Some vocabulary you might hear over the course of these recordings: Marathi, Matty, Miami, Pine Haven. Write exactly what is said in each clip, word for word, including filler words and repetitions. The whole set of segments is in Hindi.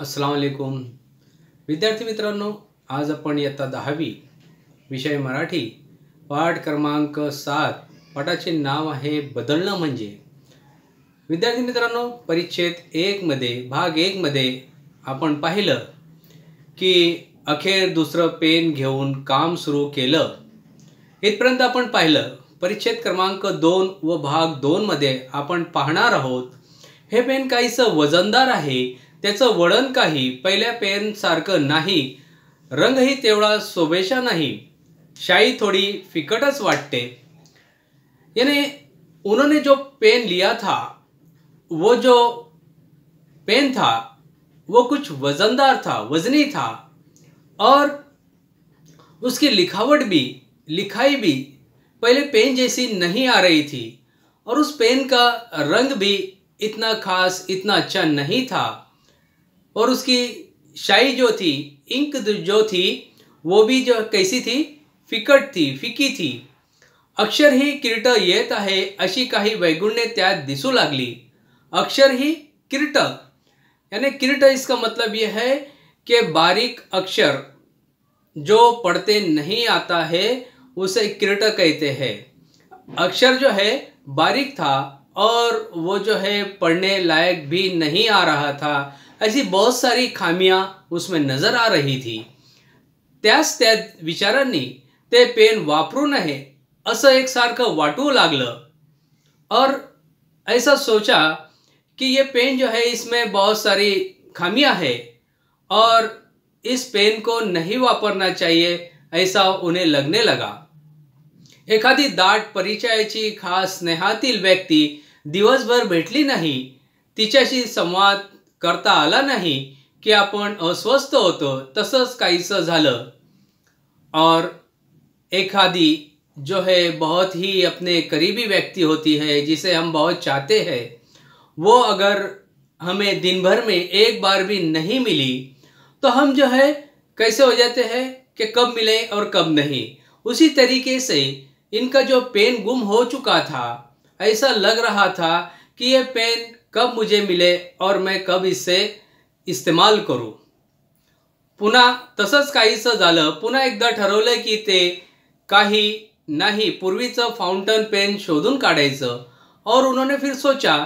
अस्सलाम वालेकुम विद्यार्थी मित्रांनो, आज आपण इयत्ता दहावी विषय मराठी पाठ क्रमांक सात पाठाचे नाव आहे बदलणं म्हणजे। विद्यार्थी मित्रांनो, परिच्छेद एक मध्ये भाग एक मध्ये आपण पाहिलं की अखेर दुसरं पेन घेऊन काम सुरू केलं। इथपर्यंत आपण पाहिलं। परिच्छेद क्रमांक दोन व भाग दोन मध्ये आपण पाहणार आहोत हे पेन काहीसं वजनदार आहे, त्याचं वळण काही पहिल्या पेन सारखं नाही, रंगही तेवढा शोभेशा नाही, शाई थोड़ी फिकटच वाटते। यानी उन्होंने जो पेन लिया था वो जो पेन था वो कुछ वजनदार था, वजनी था और उसकी लिखावट भी लिखाई भी पहले पेन जैसी नहीं आ रही थी और उस पेन का रंग भी इतना खास इतना अच्छा नहीं था और उसकी शाई जो थी, इंक जो थी वो भी जो कैसी थी, फिकट थी, फिकी थी। अक्षर ही किरट येत आहे अशी काही वैगुण्य त्यात दिसू लागली। अक्षर ही किरट, यानी किरट इसका मतलब यह है कि बारीक अक्षर जो पढ़ते नहीं आता है उसे किरट कहते हैं। अक्षर जो है बारीक था और वो जो है पढ़ने लायक भी नहीं आ रहा था, ऐसी बहुत सारी खामियां उसमें नजर आ रही थी। त्यास त्या विचारांनी ते पेन वापरू नये असं एकसारखं वाटू लागलं और ऐसा सोचा कि ये पेन जो है इसमें बहुत सारी खामियां है और इस पेन को नहीं वापरना चाहिए ऐसा उन्हें लगने लगा। एखादी दाट परिचयाची खास स्नेहातील व्यक्ती दिवसभर भेटली नाही, तिच्याशी संवाद करता आला नाही कि आपण अस्वस्थ होतो, तसंच काहीसं झालं। और एखादी जो है बहुत ही अपने करीबी व्यक्ति होती है जिसे हम बहुत चाहते हैं, वो अगर हमें दिन भर में एक बार भी नहीं मिली तो हम जो है कैसे हो जाते हैं कि कब मिले और कब नहीं। उसी तरीके से इनका जो पेन गुम हो चुका था, ऐसा लग रहा था कि ये पेन कब मुझे मिले और मैं कब इसे इस्तेमाल करूं। पुनः तसंच काहीसं झालं। पुनः एकदा ठरवलं की ते काही नहीं पूर्वीचं फाउंटेन पेन शोधून काढायचं और उन्होंने फिर सोचा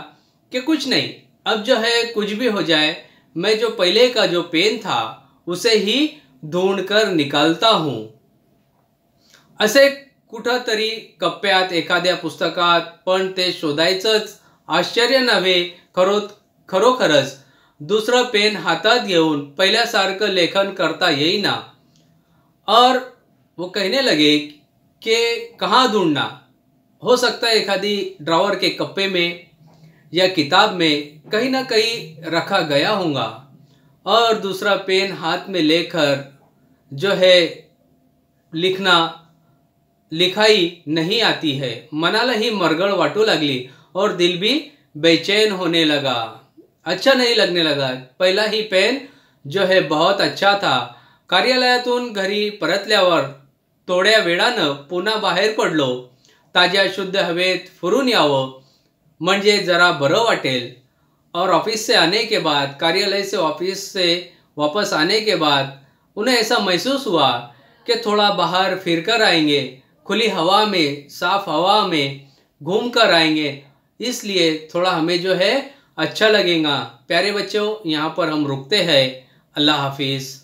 कि कुछ नहीं, अब जो है कुछ भी हो जाए मैं जो पहले का जो पेन था उसे ही ढूंढ कर निकालता हूँ। असे कुठंतरी कप्प्यात एखाद्या पुस्तकात, पण ते शोधायचंच, आश्चर्य नव्हे, खरो खरोखरच दुसरं पेन हातात घेऊन पहिल्यासारखं लेखन करता येईना। और वो कहने लगे कि कहाँ ढूंढना, हो सकता है एखादी ड्रावर के कप्पे में या किताब में कहीं ना कहीं रखा गया होगा। और दूसरा पेन हाथ में लेकर जो है लिखना लिखाई नहीं आती है, मनाला ही मरगळ वाटू लागली और दिल भी बेचैन होने लगा, अच्छा नहीं लगने लगा। पहला ही पेन जो है बहुत अच्छा था। कार्यालयातून घरी परतल्यावर थोड्या वेळानं पुन्हा बाहेर पडलो, ताज्या शुद्ध हवेत फिरून यावं म्हणजे जरा बरं वाटेल। और ऑफिस से आने के बाद, कार्यालय से ऑफिस से वापस आने के बाद उन्हें ऐसा महसूस हुआ कि थोड़ा बाहर फिर कर आएंगे, खुली हवा में साफ हवा में घूम कर आएंगे, इसलिए थोड़ा हमें जो है अच्छा लगेगा। प्यारे बच्चों, यहाँ पर हम रुकते हैं। अल्लाह हाफिज़।